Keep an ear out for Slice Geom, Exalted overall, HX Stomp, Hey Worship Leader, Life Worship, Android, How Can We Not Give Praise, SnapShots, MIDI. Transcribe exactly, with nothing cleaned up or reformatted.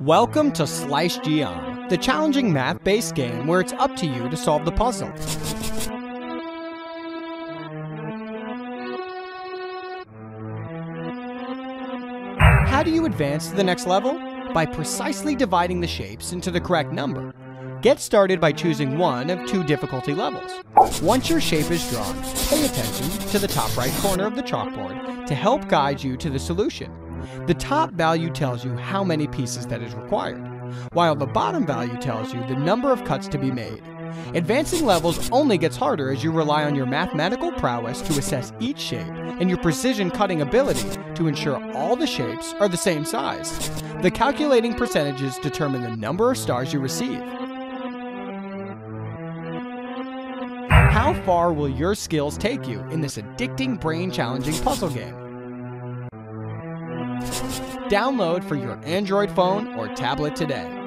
Welcome to Slice Geom, the challenging map-based game where it's up to you to solve the puzzle. How do you advance to the next level? By precisely dividing the shapes into the correct number. Get started by choosing one of two difficulty levels. Once your shape is drawn, pay attention to the top right corner of the chalkboard to help guide you to the solution. The top value tells you how many pieces that is required, while the bottom value tells you the number of cuts to be made. Advancing levels only gets harder as you rely on your mathematical prowess to assess each shape and your precision cutting ability to ensure all the shapes are the same size. The calculating percentages determine the number of stars you receive. How far will your skills take you in this addicting, brain-challenging puzzle game? Download for your Android phone or tablet today.